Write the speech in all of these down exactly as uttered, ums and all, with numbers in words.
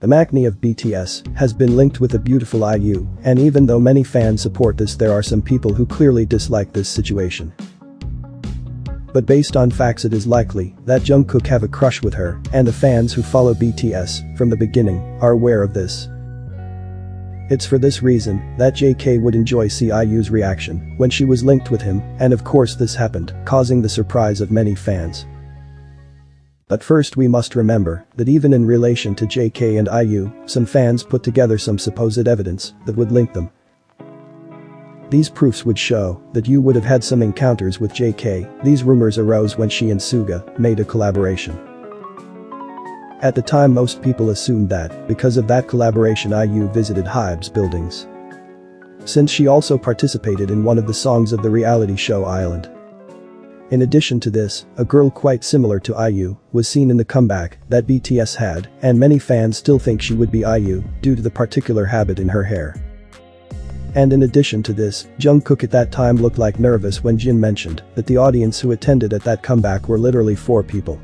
The acne of B T S has been linked with the beautiful I U, and even though many fans support this, there are some people who clearly dislike this situation. But based on facts, it is likely that Jungkook have a crush with her, and the fans who follow B T S from the beginning are aware of this. It's for this reason that J K would enjoy I U's reaction when she was linked with him, and of course this happened, causing the surprise of many fans. But first we must remember that even in relation to J K and I U, some fans put together some supposed evidence that would link them. These proofs would show that you would have had some encounters with J K. These rumors arose when she and Suga made a collaboration. At the time, most people assumed that because of that collaboration, I U visited HYBE's buildings, since she also participated in one of the songs of the reality show Island. In addition to this, a girl quite similar to I U was seen in the comeback that B T S had, and many fans still think she would be I U due to the particular habit in her hair. And in addition to this, Jungkook at that time looked like nervous when Jin mentioned that the audience who attended at that comeback were literally four people.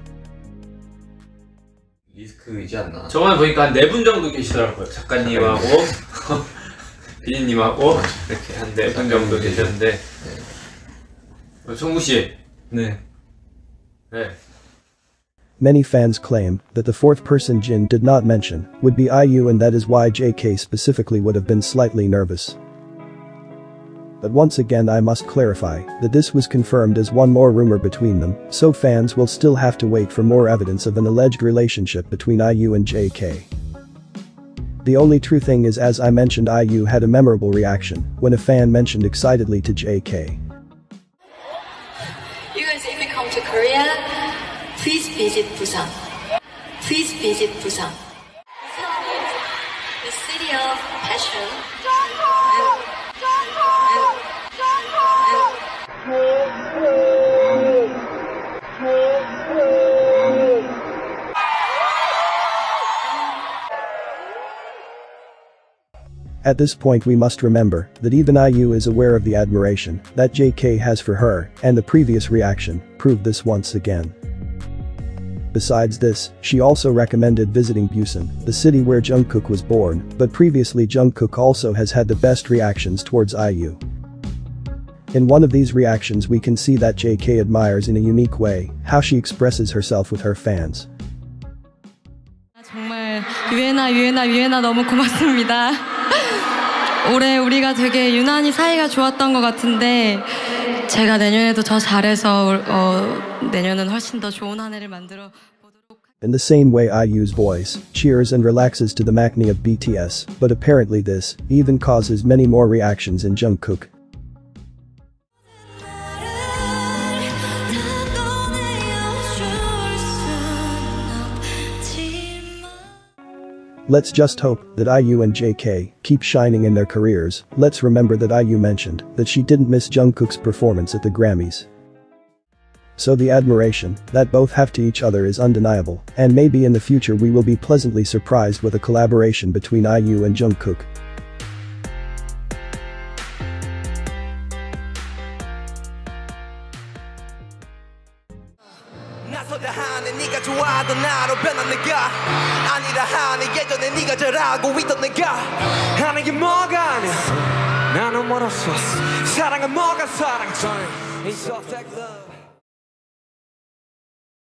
저만 보니까 한 네 분 정도 계시더라고요. 작가님하고 비니님하고 이렇게 한 네 분 정도 계셨는데, 정국 씨. 네. 네. Many fans claimed that the fourth person Jin did not mention would be I U, and that is why J K specifically would have been slightly nervous. But once again, I must clarify that this was confirmed as one more rumor between them, so fans will still have to wait for more evidence of an alleged relationship between I U and J K. The only true thing is, as I mentioned, I U had a memorable reaction when a fan mentioned excitedly to J K, "You guys, if you come to Korea, please visit Busan. Please visit Busan. Busan is the city of passion. Jungkook! Jungkook! Jungkook! Jungkook! Jungkook! Jungkook!" At this point, we must remember that even I U is aware of the admiration that J K has for her, and the previous reaction proved this once again. Besides this, she also recommended visiting Busan, the city where Jungkook was born, but previously Jungkook also has had the best reactions towards I U. In one of these reactions we can see that J K admires in a unique way how she expresses herself with her fans. 정말 유엔아 유엔아 유엔아 너무 고맙습니다. 올해 우리가 되게 유난히 사이가 좋았던 것 같은데 제가 내년에도 더 잘해서 어 내년은 훨씬 더 좋은 한 해를 만들어 보도록. In the same way, I U's voice cheers and relaxes to the acne of B T S, but apparently this even causes many more reactions in Jungkook. Let's just hope that I U and J K keep shining in their careers. Let's remember that I U mentioned that she didn't miss Jungkook's performance at the Grammys. So the admiration that both have to each other is undeniable, and maybe in the future we will be pleasantly surprised with a collaboration between I U and Jungkook. I